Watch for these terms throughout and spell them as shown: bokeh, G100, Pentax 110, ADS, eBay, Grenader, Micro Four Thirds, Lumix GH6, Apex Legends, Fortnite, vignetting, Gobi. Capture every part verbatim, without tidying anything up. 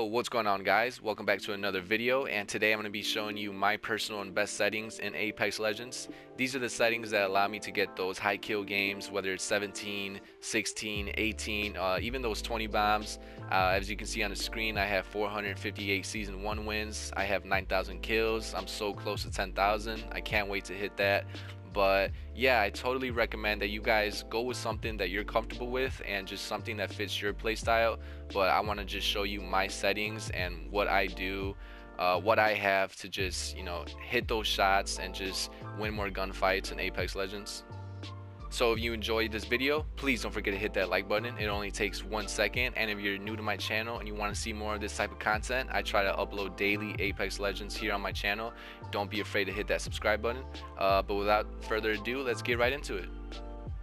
Yo, what's going on, guys? Welcome back to another video, and today I'm going to be showing you my personal and best settings in Apex Legends. These are the settings that allow me to get those high kill games, whether it's seventeen, sixteen, eighteen, uh, even those twenty bombs. Uh, as you can see on the screen, I have four hundred fifty-eight season one wins. I have nine thousand kills. I'm so close to ten thousand. I can't wait to hit that. But yeah, I totally recommend that you guys go with something that you're comfortable with and just something that fits your playstyle. But I want to just show you my settings and what I do, uh, what I have to just, you know, hit those shots and just win more gunfights in Apex Legends. So if you enjoyed this video, please don't forget to hit that like button. It only takes one second. And if you're new to my channel and you want to see more of this type of content, I try to upload daily Apex Legends here on my channel. Don't be afraid to hit that subscribe button. Uh, but without further ado, let's get right into it.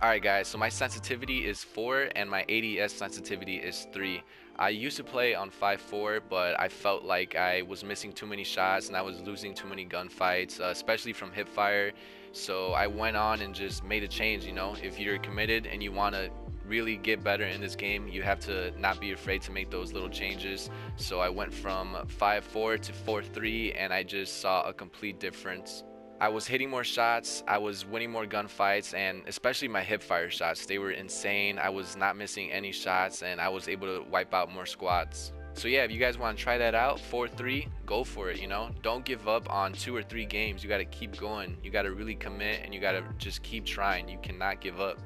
Alright guys, so my sensitivity is four and my A D S sensitivity is three. I used to play on five four, but I felt like I was missing too many shots and I was losing too many gunfights, uh, especially from hipfire. So I went on and just made a change, you know. If you're committed and you want to really get better in this game, you have to not be afraid to make those little changes. So I went from five four to four three and I just saw a complete difference. I was hitting more shots, I was winning more gunfights, and especially my hipfire shots, they were insane. I was not missing any shots and I was able to wipe out more squads. So yeah, if you guys want to try that out, four three, go for it, you know. Don't give up on two or three games. You got to keep going. You got to really commit and you got to just keep trying. You cannot give up.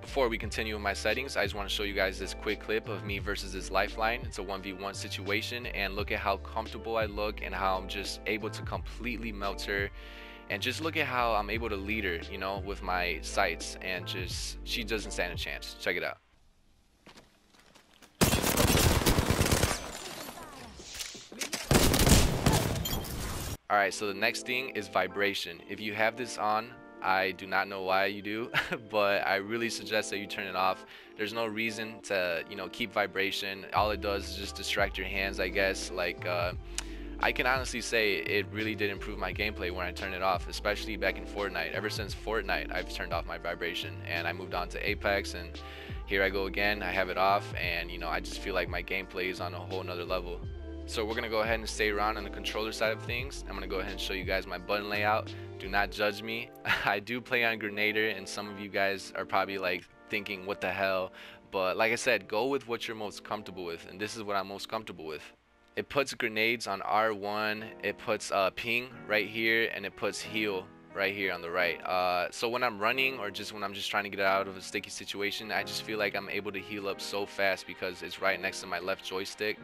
Before we continue with my settings, I just want to show you guys this quick clip of me versus this lifeline. It's a one v one situation, and look at how comfortable I look and how I'm just able to completely melt her. And just look at how I'm able to lead her, you know, with my sights, and just, she doesn't stand a chance. Check it out. All right, so the next thing is vibration. If you have this on, I do not know why you do, but I really suggest that you turn it off. There's no reason to, you know, keep vibration. All it does is just distract your hands, I guess. Like, uh, I can honestly say it really did improve my gameplay when I turned it off, especially back in Fortnite. Ever since Fortnite, I've turned off my vibration, and I moved on to Apex, and here I go again. I have it off, and you know, I just feel like my gameplay is on a whole nother level. So we're gonna go ahead and stay around on the controller side of things. I'm gonna go ahead and show you guys my button layout. Do not judge me. I do play on Grenader, and some of you guys are probably like thinking, what the hell? But like I said, go with what you're most comfortable with, and this is what I'm most comfortable with. It puts grenades on R one, it puts uh, ping right here, and it puts heal right here on the right. Uh, so when I'm running or just when I'm just trying to get out of a sticky situation, I just feel like I'm able to heal up so fast because it's right next to my left joystick.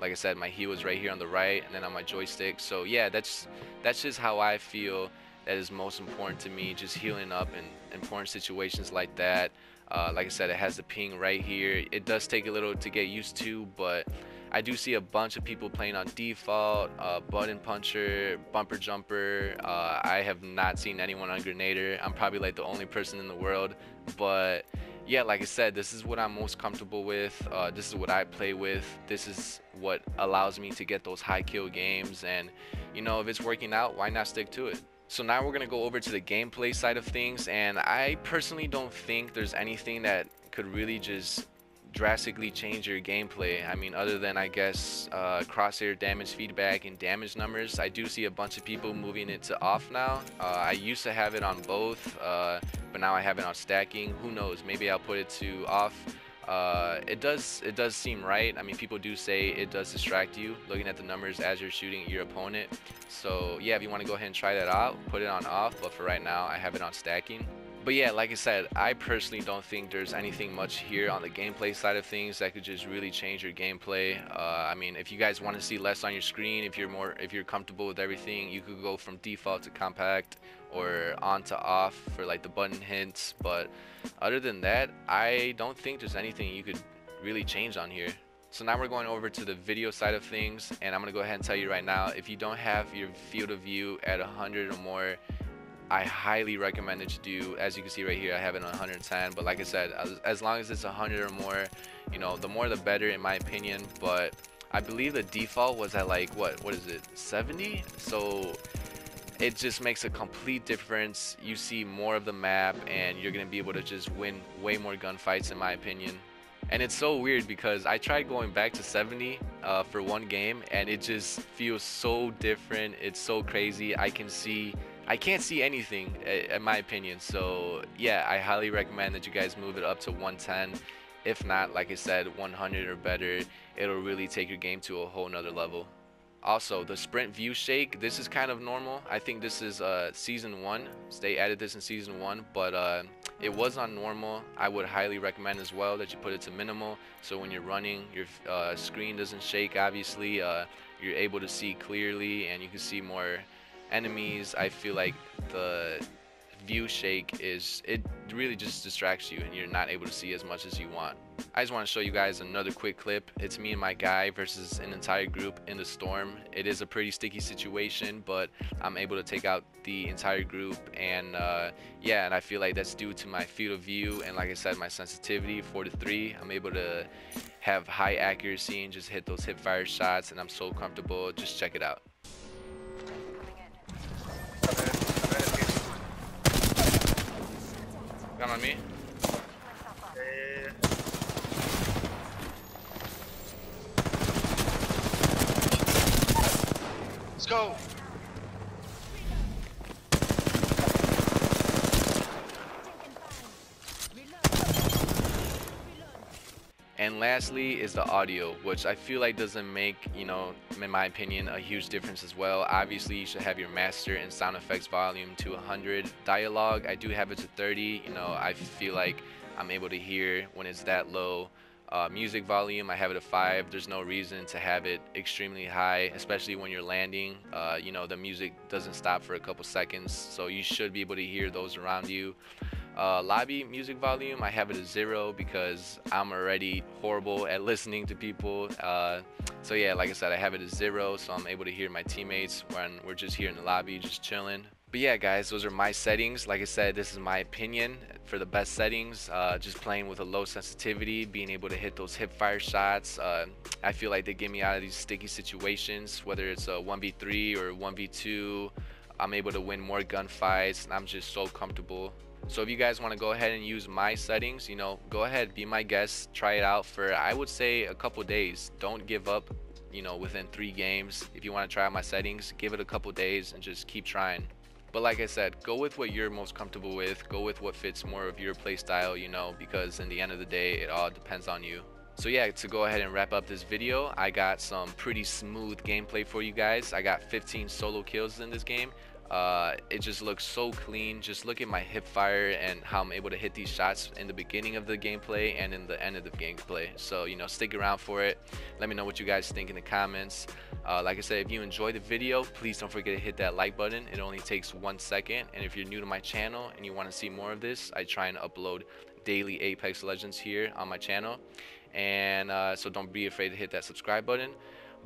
Like I said, my heal is right here on the right and then on my joystick. So yeah, that's, that's just how I feel that is most important to me, just healing up in important situations like that. Uh, like I said, it has the ping right here. It does take a little to get used to, but I do see a bunch of people playing on default, uh, button puncher, bumper jumper. Uh, I have not seen anyone on Grenader. I'm probably like the only person in the world. But yeah, like I said, this is what I'm most comfortable with. Uh, this is what I play with. This is what allows me to get those high kill games. And you know, if it's working out, why not stick to it? So now we're gonna go over to the gameplay side of things. And I personally don't think there's anything that could really just drastically change your gameplay. I mean, other than I guess uh, crosshair damage feedback and damage numbers, I do see a bunch of people moving it to off now. uh, I used to have it on both, uh, but now I have it on stacking. Who knows, maybe I'll put it to off. uh, it does it does seem right. I mean, people do say it does distract you looking at the numbers as you're shooting your opponent. So yeah, if you want to go ahead and try that out, put it on off, but for right now I have it on stacking. But yeah, like I said, I personally don't think there's anything much here on the gameplay side of things that could just really change your gameplay. Uh, I mean, if you guys want to see less on your screen, if you're more, if you're comfortable with everything, you could go from default to compact or on to off for like the button hints. But other than that, I don't think there's anything you could really change on here. So now we're going over to the video side of things, and I'm gonna go ahead and tell you right now, if you don't have your field of view at one hundred or more, I highly recommend that you do. As you can see right here, I have it on one hundred ten, but like I said, as, as long as it's one hundred or more, you know, the more the better in my opinion. But I believe the default was at like, what, what is it, seventy? So it just makes a complete difference. You see more of the map and you're gonna be able to just win way more gunfights in my opinion. And it's so weird because I tried going back to seventy uh, for one game, and it just feels so different. It's so crazy. I can see, I can't see anything, in my opinion. So yeah, I highly recommend that you guys move it up to one ten. If not, like I said, one hundred or better. It'll really take your game to a whole nother level. Also, the sprint view shake, this is kind of normal. I think this is uh season one. They added this in season one, but uh it was on normal. I would highly recommend as well that you put it to minimal, so when you're running, your uh, screen doesn't shake. Obviously, uh you're able to see clearly and you can see more enemies. I feel like the view shake is, it really just distracts you and you're not able to see as much as you want. I just want to show you guys another quick clip. It's me and my guy versus an entire group in the storm. It is a pretty sticky situation, but I'm able to take out the entire group, and uh, yeah, and I feel like that's due to my field of view and, like I said, my sensitivity, four to three. I'm able to have high accuracy and just hit those hip fire shots, and I'm so comfortable. Just check it out. Come on me. Yeah. Let's go. And lastly is the audio, which I feel like doesn't make, you know, in my opinion, a huge difference as well. Obviously, you should have your master and sound effects volume to one hundred. Dialogue, I do have it to thirty. You know, I feel like I'm able to hear when it's that low. Uh, music volume, I have it at five. There's no reason to have it extremely high, especially when you're landing. Uh, you know, the music doesn't stop for a couple seconds, so you should be able to hear those around you. Uh, lobby music volume, I have it at zero because I'm already horrible at listening to people. Uh, so yeah, like I said, I have it at zero, so I'm able to hear my teammates when we're just here in the lobby, just chilling. But yeah, guys, those are my settings. Like I said, this is my opinion for the best settings. Uh, just playing with a low sensitivity, being able to hit those hipfire shots. Uh, I feel like they get me out of these sticky situations, whether it's a one v three or one v two. I'm able to win more gunfights, and I'm just so comfortable. So if you guys want to go ahead and use my settings, you know, go ahead, be my guest, try it out for, I would say, a couple days. Don't give up. You know, within three games, if you want to try out my settings, give it a couple days and just keep trying. But like I said, go with what you're most comfortable with. Go with what fits more of your play style, you know, because in the end of the day, it all depends on you. So yeah, to go ahead and wrap up this video, I got some pretty smooth gameplay for you guys. I got fifteen solo kills in this game. Uh, it just looks so clean. Just look at my hip fire and how I'm able to hit these shots in the beginning of the gameplay and in the end of the gameplay. So, you know, stick around for it. Let me know what you guys think in the comments. Uh, like I said, if you enjoyed the video, please don't forget to hit that like button. It only takes one second. And if you're new to my channel and you want to see more of this, I try and upload daily Apex Legends here on my channel. And uh, so don't be afraid to hit that subscribe button.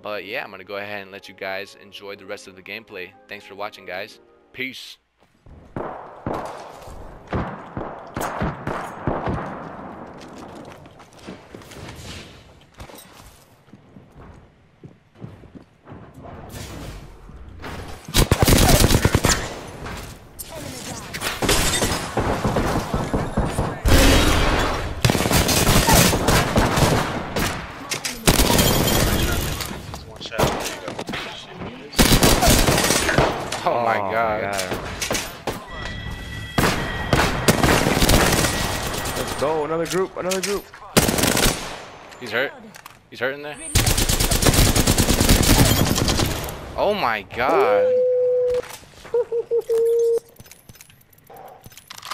But yeah, I'm going to go ahead and let you guys enjoy the rest of the gameplay. Thanks for watching, guys. Peace. Go, another group, another group. He's hurt. He's hurt in there. Oh my god. Yo,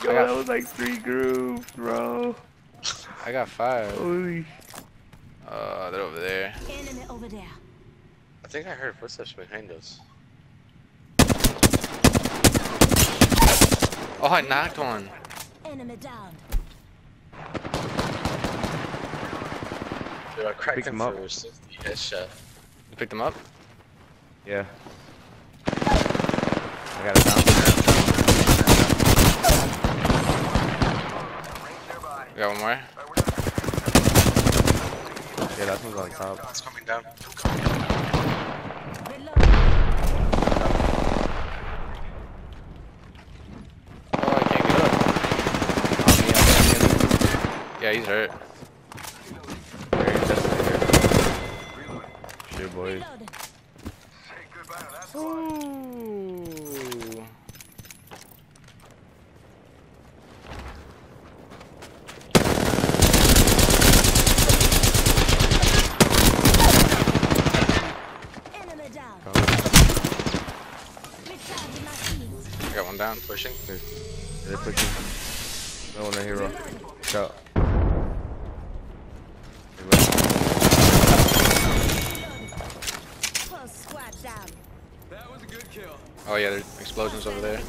I got, that was like three groups, bro. I got five. Holy. Uh, they're over there. Enemy over there. I think I heard footsteps behind us. Oh, I knocked one. Enemy down. Dude, I cracked picked him up. sixty headshot. You picked him up? Yeah. I got it down. You got one more? Yeah, that one's on top. It's coming down. Oh, I can't get up. Yeah, he's hurt. bad boy. Ooh. I got one down, pushing. They're, they're pushing. No one right here, bro. Watch out. Oh yeah, there's explosions over there.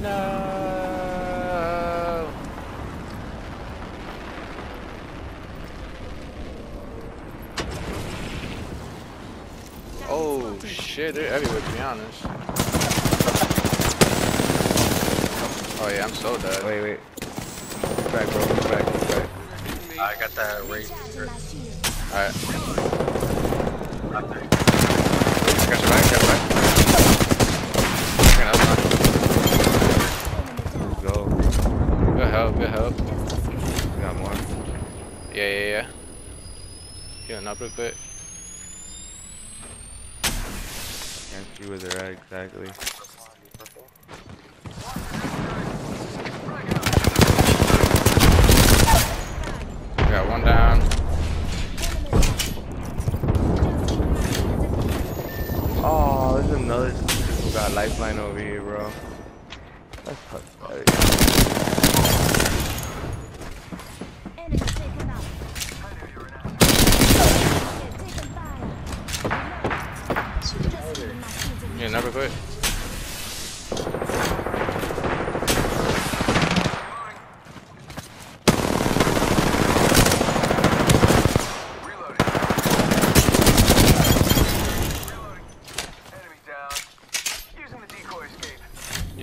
No. Oh shit, they're everywhere to be honest. Oh yeah, I'm so dead. Wait, wait. Go back, bro. Go back, go back. Uh, I got that right. Alright. I got your back, got your back. Let's go. Good help, good help. We got more. Yeah, yeah, yeah. Healing up real quick. Can't see where they're at exactly. We got one down. Oh, there's another who got a lifeline over here, bro. That's pathetic. Yeah, never quit.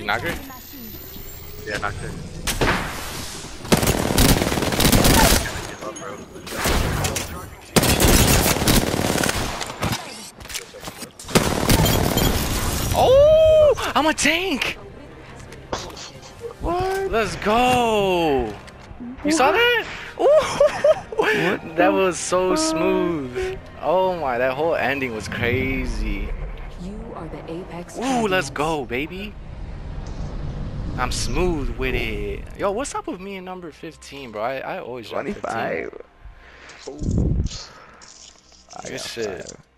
Knock her? Yeah, knock her. Oh, I'm a tank. What? Let's go. You what? Saw that? Ooh. That was so smooth. Oh my, that whole ending was crazy. You are the Apex. Ooh, let's go, baby. I'm smooth with it. Yo, what's up with me and number fifteen, bro? I, I always twenty-five. Like fifteen. Oh. I guess shit.